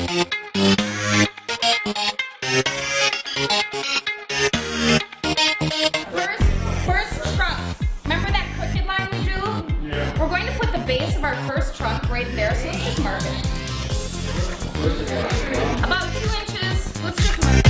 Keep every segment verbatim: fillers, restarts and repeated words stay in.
First, first truck. Remember that crooked line we drew? Yeah. We're going to put the base of our first truck right there, so let's just mark it. About two inches. Let's just mark it.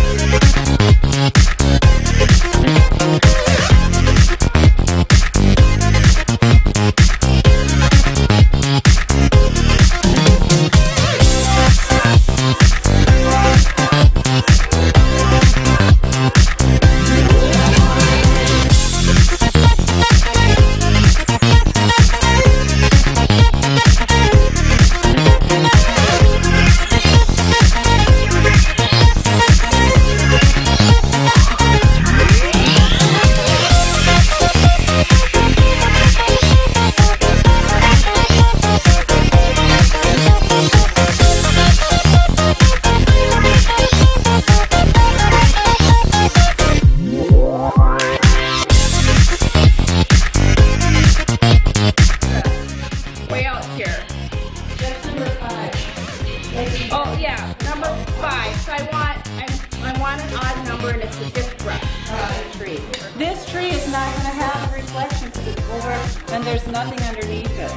Oh yeah, number five. So I want I, I want an odd number, and it's the fifth rep on the tree. This tree is not going to have a reflection because it's over, and there's nothing underneath it.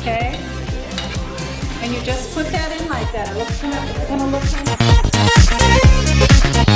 Okay. And you just put that in like that. It looks kind of, it's going to look kind of.